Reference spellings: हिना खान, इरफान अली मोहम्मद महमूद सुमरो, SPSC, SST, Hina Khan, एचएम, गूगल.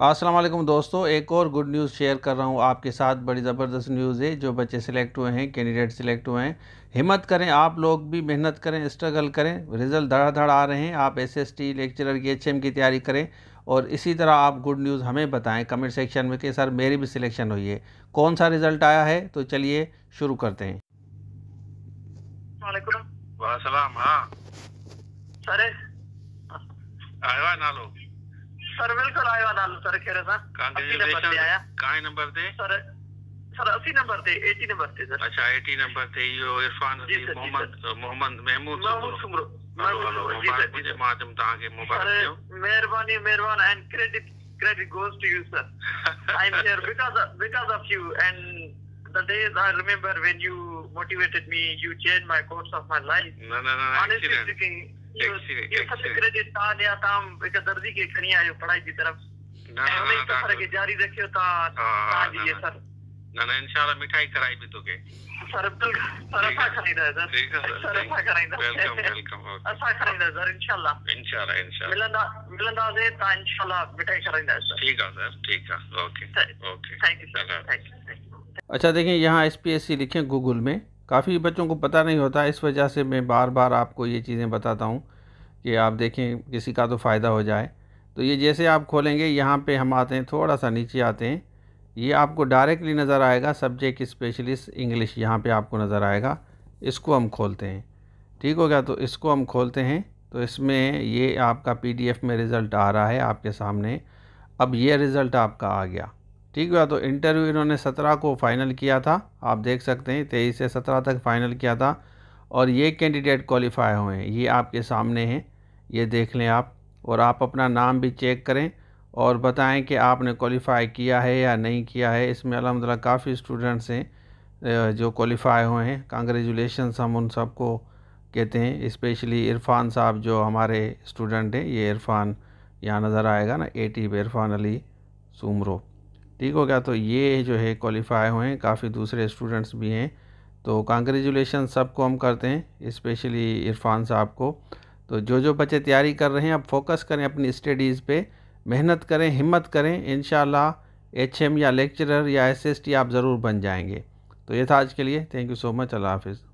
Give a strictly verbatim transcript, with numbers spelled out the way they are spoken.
अस्सलाम वालेकुम दोस्तों, एक और गुड न्यूज़ शेयर कर रहा हूँ आपके साथ। बड़ी ज़बरदस्त न्यूज़ है, जो बच्चे सिलेक्ट हुए हैं, कैंडिडेट सिलेक्ट हुए हैं, हिम्मत करें, आप लोग भी मेहनत करें, स्ट्रगल करें। रिज़ल्ट धड़ाधड़ आ रहे हैं। आप एसएसटी लेक्चरर की एचएम की तैयारी करें और इसी तरह आप गुड न्यूज़ हमें बताएं कमेंट सेक्शन में कि सर मेरी भी सिलेक्शन हुई है, कौन सा रिज़ल्ट आया है। तो चलिए शुरू करते हैं। वालेकुम सर, बिल्कुल आया नालू सर, कह रहा था कांग्रेचुलेशन। काय नंबर थे सर? सर अस्सी नंबर थे, अस्सी नंबर थे सर। अच्छा अस्सी नंबर थे। यो इरफान अली मोहम्मद मोहम्मद महमूद सुमरो, मुझे मातम ता के मुबारक हो। मेहरबानी मेहरबान and credit credit goes to you sir. I am here because because of you and the days I remember when you motivated me, you changed my course of my life. No no no, honestly speaking ये सब credit ता लिया था हम एक दर्जी के कनी आयो पढ़ाई की तरफ ना हमें तो सर के जारी रखियो ता ता ये सर ना ना इंशाल्लाह मिठाई कराई भी तो के सर अब्दुल सर अच्छा कराइदा सर सर अच्छा कराइदा वेलकम वेलकम अच्छा कराइदा सर इंशाल्लाह इंशाल्लाह इंशाल्लाह मिलंदा मिलंदा से ता इंशाल्लाह मिठाई कराइदा सर। ठीक है सर, ठीक है, okay okay, thank you sir, thank you. अच्छा देखें, यहाँ एसपीएससी लिखें गूगल में, काफ़ी बच्चों को पता नहीं होता, इस वजह से मैं बार बार आपको ये चीज़ें बताता हूँ कि आप देखें किसी का तो फ़ायदा हो जाए। तो ये जैसे आप खोलेंगे, यहाँ पे हम आते हैं, थोड़ा सा नीचे आते हैं, ये आपको डायरेक्टली नज़र आएगा सब्जेक्ट स्पेशलिस्ट इंग्लिश, यहाँ पे आपको नज़र आएगा। इसको हम खोलते हैं, ठीक हो गया, तो इसको हम खोलते हैं। तो इसमें ये आपका पी डी एफ में रिज़ल्ट आ रहा है आपके सामने। अब ये रिज़ल्ट आपका आ गया, ठीक हुआ। तो इंटरव्यू इन्होंने सत्रह को फ़ाइनल किया था, आप देख सकते हैं तेईस से सत्रह तक फ़ाइनल किया था और ये कैंडिडेट क्वालिफाई हुए हैं, ये आपके सामने हैं, ये देख लें आप। और आप अपना नाम भी चेक करें और बताएं कि आपने क्वालिफ़ाई किया है या नहीं किया है। इसमें अल्हम्दुलिल्लाह काफ़ी स्टूडेंट्स हैं जो क्वालिफ़ाई हुए हैं, कांग्रेचुलेशंस हम उन सबको कहते हैं, स्पेशली इरफान साहब जो हमारे स्टूडेंट हैं। ये इरफान यहाँ नज़र आएगा ना, एटी पे इरफान अली सुमरो, ठीक हो गया। तो ये जो है क्वालिफ़ाई हुए हैं, काफ़ी दूसरे स्टूडेंट्स भी हैं, तो कांग्रेचुलेशन सबको हम करते हैं, स्पेशली इरफान साहब को। तो जो जो बच्चे तैयारी कर रहे हैं, अब फोकस करें अपनी स्टडीज़ पे, मेहनत करें, हिम्मत करें, इंशाल्लाह एचएम या लेक्चरर या एसएसटी आप ज़रूर बन जाएंगे। तो ये था आज के लिए, थैंक यू सो मच, अल्लाह हाफ़िज़।